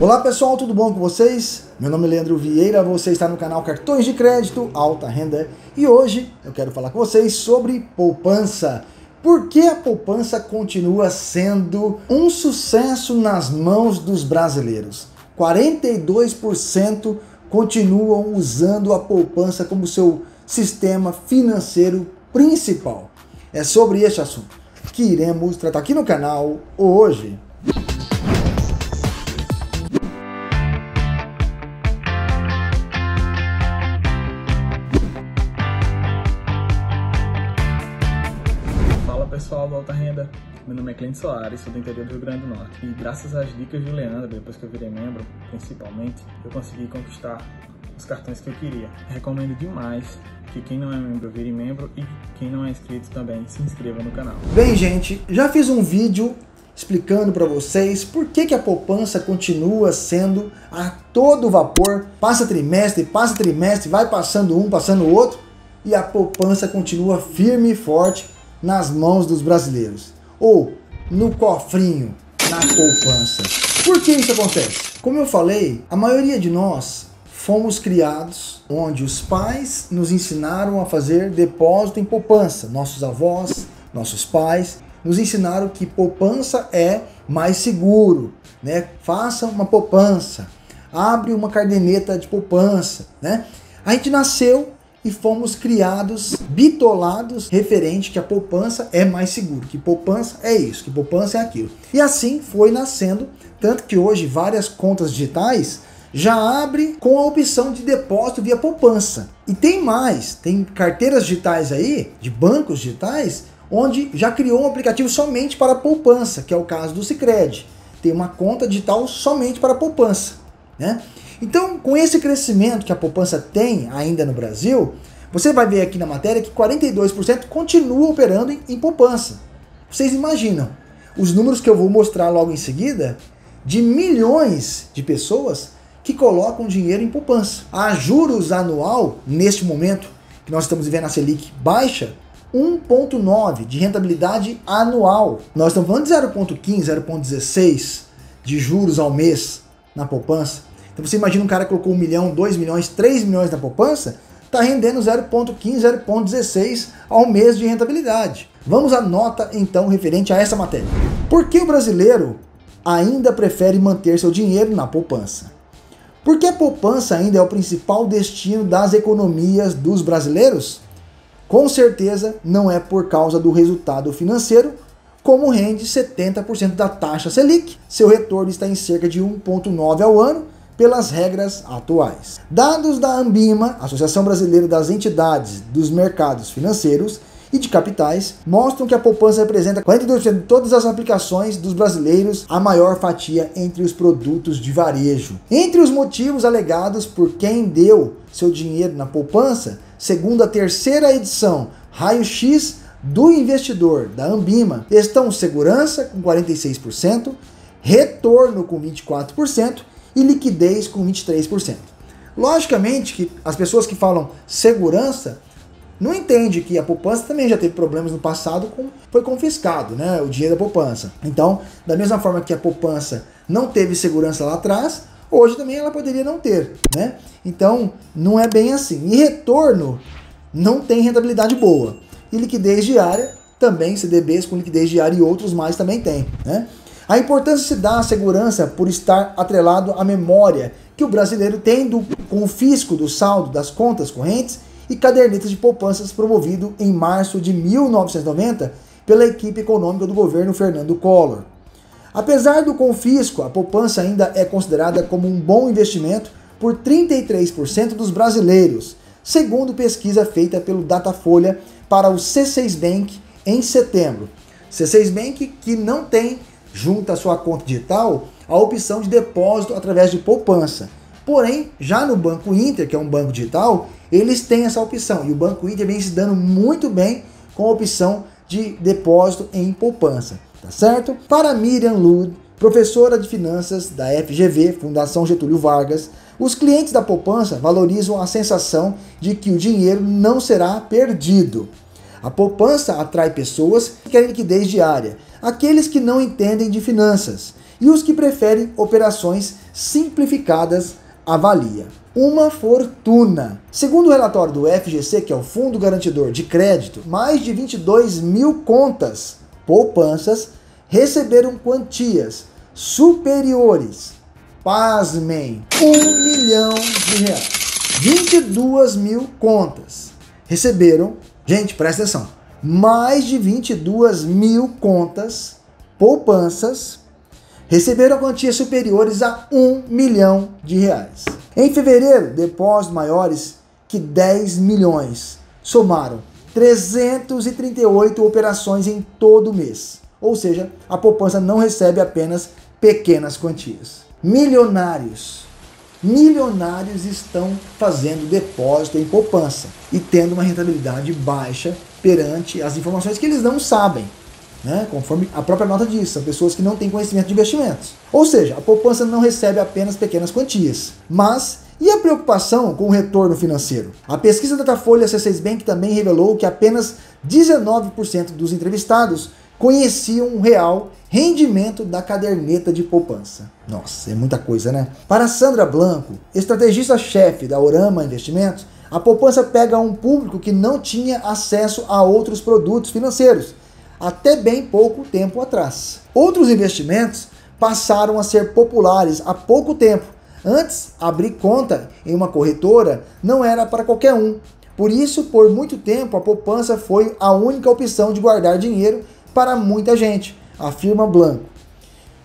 Olá pessoal, tudo bom com vocês? Meu nome é Leandro Vieira, você está no canal Cartões de Crédito Alta Renda e hoje eu quero falar com vocês sobre poupança. Por que a poupança continua sendo um sucesso nas mãos dos brasileiros? 42% continuam usando a poupança como seu sistema financeiro principal. É sobre este assunto que iremos tratar aqui no canal hoje. Pessoal da Alta Renda, meu nome é Clélio Soares, sou do interior do Rio Grande do Norte e graças às dicas do Leandro, depois que eu virei membro, principalmente, eu consegui conquistar os cartões que eu queria. Recomendo demais que quem não é membro vire membro e quem não é inscrito também se inscreva no canal. Bem gente, já fiz um vídeo explicando para vocês por que a poupança continua sendo a todo vapor, passa trimestre, vai passando um, passando o outro e a poupança continua firme e forte nas mãos dos brasileiros, ou no cofrinho, na poupança. Por que isso acontece? Como eu falei, a maioria de nós fomos criados onde os pais nos ensinaram a fazer depósito em poupança. Nossos avós, nossos pais nos ensinaram que poupança é mais seguro, né? Faça uma poupança, abre uma caderneta de poupança, né? A gente nasceu e fomos criados, bitolados, referente que a poupança é mais seguro, que poupança é isso, que poupança é aquilo. E assim foi nascendo, tanto que hoje várias contas digitais já abrem com a opção de depósito via poupança. E tem mais, tem carteiras digitais aí, de bancos digitais, onde já criou um aplicativo somente para poupança, que é o caso do Sicredi. Tem uma conta digital somente para poupança, né? Então, com esse crescimento que a poupança tem ainda no Brasil, você vai ver aqui na matéria que 42% continua operando em poupança. Vocês imaginam os números que eu vou mostrar logo em seguida de milhões de pessoas que colocam dinheiro em poupança. A juros anual, neste momento que nós estamos vivendo a Selic baixa, 1,9% de rentabilidade anual. Nós estamos falando de 0,15%, 0,16% de juros ao mês na poupança. Então você imagina um cara que colocou 1 milhão, 2 milhões, 3 milhões na poupança, está rendendo 0,15, 0,16 ao mês de rentabilidade. Vamos à nota então referente a essa matéria. Por que o brasileiro ainda prefere manter seu dinheiro na poupança? Porque a poupança ainda é o principal destino das economias dos brasileiros? Com certeza não é por causa do resultado financeiro, como rende 70% da taxa Selic. Seu retorno está em cerca de 1,9% ao ano, pelas regras atuais. Dados da Anbima, Associação Brasileira das Entidades dos Mercados Financeiros e de Capitais, mostram que a poupança representa 42% de todas as aplicações dos brasileiros, a maior fatia entre os produtos de varejo. Entre os motivos alegados por quem deu seu dinheiro na poupança, segundo a terceira edição Raio-X do investidor da Anbima, estão segurança com 46%, retorno com 24%, e liquidez com 23%. Logicamente que as pessoas que falam segurança não entendem que a poupança também já teve problemas no passado, foi confiscado, né, o dinheiro da poupança. Então, da mesma forma que a poupança não teve segurança lá atrás, hoje também ela poderia não ter, né? Então, não é bem assim. E retorno não tem rentabilidade boa. E liquidez diária também, CDBs com liquidez diária e outros mais também tem, né? A importância se dá à segurança por estar atrelado à memória que o brasileiro tem do confisco do saldo das contas correntes e cadernetas de poupanças promovido em março de 1990 pela equipe econômica do governo Fernando Collor. Apesar do confisco, a poupança ainda é considerada como um bom investimento por 33% dos brasileiros, segundo pesquisa feita pelo Datafolha para o C6 Bank em setembro. C6 Bank que não tem junto à sua conta digital a opção de depósito através de poupança. Porém, já no Banco Inter, que é um banco digital, eles têm essa opção. E o Banco Inter vem se dando muito bem com a opção de depósito em poupança, tá certo? Para Miriam Lude, professora de finanças da FGV, Fundação Getúlio Vargas, os clientes da poupança valorizam a sensação de que o dinheiro não será perdido. A poupança atrai pessoas que querem liquidez diária, aqueles que não entendem de finanças e os que preferem operações simplificadas avalia. Uma fortuna! Segundo o relatório do FGC, que é o Fundo Garantidor de Crédito, mais de 22 mil contas, poupanças, receberam quantias superiores, pasmem, R$1 milhão. 22 mil contas receberam, gente, presta atenção, mais de 22 mil contas, poupanças, receberam quantias superiores a R$1 milhão. Em fevereiro, depósitos maiores que 10 milhões somaram 338 operações em todo o mês. Ou seja, a poupança não recebe apenas pequenas quantias. Milionários estão fazendo depósito em poupança e tendo uma rentabilidade baixa perante as informações que eles não sabem, né? Conforme a própria nota diz, são pessoas que não têm conhecimento de investimentos. Ou seja, a poupança não recebe apenas pequenas quantias. Mas, e a preocupação com o retorno financeiro? A pesquisa Datafolha C6 Bank também revelou que apenas 19% dos entrevistados conheciam um real rendimento da caderneta de poupança. Nossa, é muita coisa, né? Para Sandra Blanco, estrategista-chefe da Orama Investimentos, a poupança pega um público que não tinha acesso a outros produtos financeiros, até bem pouco tempo atrás. Outros investimentos passaram a ser populares há pouco tempo. Antes, abrir conta em uma corretora não era para qualquer um. Por isso, por muito tempo, a poupança foi a única opção de guardar dinheiro para muita gente, afirma Blanco.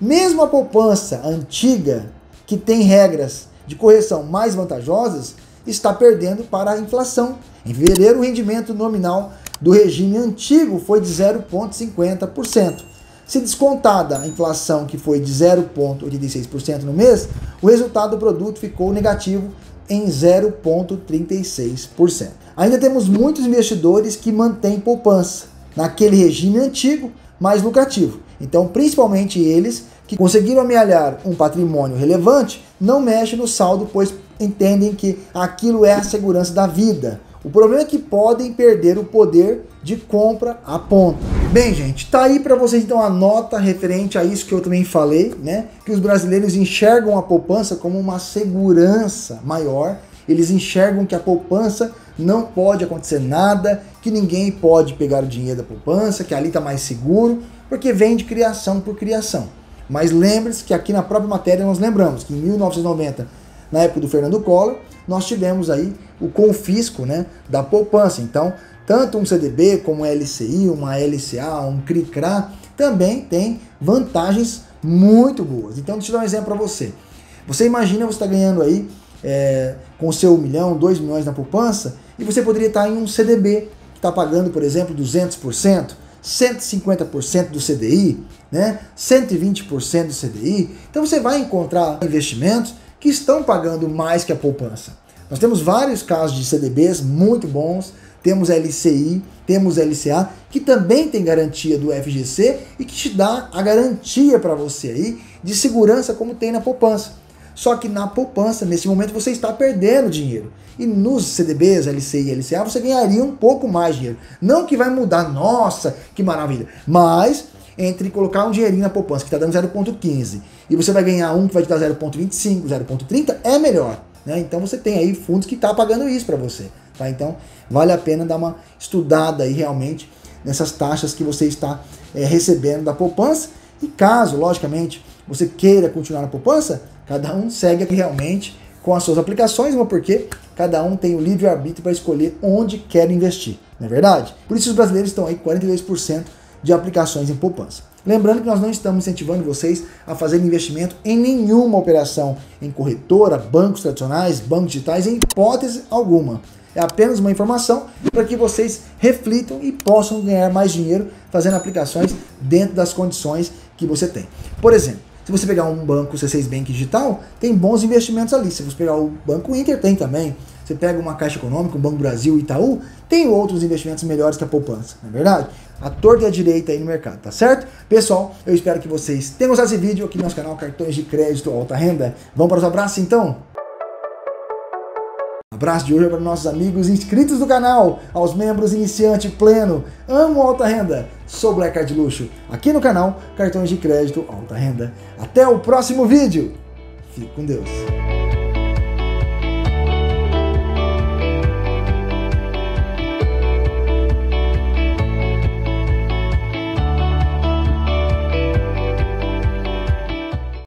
Mesmo a poupança antiga, que tem regras de correção mais vantajosas, está perdendo para a inflação. Em fevereiro, o rendimento nominal do regime antigo foi de 0,50%. Se descontada a inflação, que foi de 0,86% no mês, o resultado do produto ficou negativo em 0,36%. Ainda temos muitos investidores que mantêm poupança naquele regime antigo, mais lucrativo. Então, principalmente eles que conseguiram amealhar um patrimônio relevante, não mexem no saldo, pois entendem que aquilo é a segurança da vida. O problema é que podem perder o poder de compra à ponta. Bem, gente, tá aí para vocês então a nota referente a isso que eu também falei, né? Que os brasileiros enxergam a poupança como uma segurança maior. Eles enxergam que a poupança não pode acontecer nada, que ninguém pode pegar o dinheiro da poupança, que ali está mais seguro, porque vem de criação por criação. Mas lembre-se que aqui na própria matéria nós lembramos que em 1990, na época do Fernando Collor, nós tivemos aí o confisco, né, da poupança. Então, tanto um CDB como um LCI, uma LCA, um CRI-CRA, também tem vantagens muito boas. Então, deixa eu dar um exemplo para você. Você imagina, você está ganhando aí com seu 1 milhão, 2 milhões na poupança, e você poderia estar em um CDB que está pagando, por exemplo, 200%, 150% do CDI, né? 120% do CDI. Então você vai encontrar investimentos que estão pagando mais que a poupança. Nós temos vários casos de CDBs muito bons, temos LCI, temos LCA, que também tem garantia do FGC e que te dá a garantia para você aí de segurança como tem na poupança. Só que na poupança, nesse momento, você está perdendo dinheiro. E nos CDBs, LCI e LCA, você ganharia um pouco mais de dinheiro. Não que vai mudar, nossa, que maravilha. Mas, entre colocar um dinheirinho na poupança, que está dando 0,15, e você vai ganhar um que vai te dar 0,25, 0,30, é melhor, né? Então, você tem aí fundos que estão pagando isso para você, tá? Então, vale a pena dar uma estudada aí, realmente, nessas taxas que você está recebendo da poupança. E caso, logicamente, você queira continuar na poupança, cada um segue realmente com as suas aplicações, mas porque cada um tem o livre-arbítrio para escolher onde quer investir, não é verdade? Por isso os brasileiros estão aí 42% de aplicações em poupança. Lembrando que nós não estamos incentivando vocês a fazerem investimento em nenhuma operação em corretora, bancos tradicionais, bancos digitais, em hipótese alguma. É apenas uma informação para que vocês reflitam e possam ganhar mais dinheiro fazendo aplicações dentro das condições que você tem. Por exemplo, se você pegar um banco C6 Bank digital, tem bons investimentos ali. Se você pegar o Banco Inter, tem também. Você pega uma Caixa Econômica, um Banco do Brasil, Itaú, tem outros investimentos melhores que a poupança, não é verdade? A torta e a direita aí no mercado, tá certo? Pessoal, eu espero que vocês tenham gostado desse vídeo aqui no nosso canal Cartões de Crédito Alta Renda. Vamos para os abraços, então? abraço de hoje para nossos amigos inscritos do canal, aos membros iniciante, pleno, amo alta renda, sou Black Card Luxo, aqui no canal Cartões de Crédito Alta Renda. Até o próximo vídeo, fique com Deus.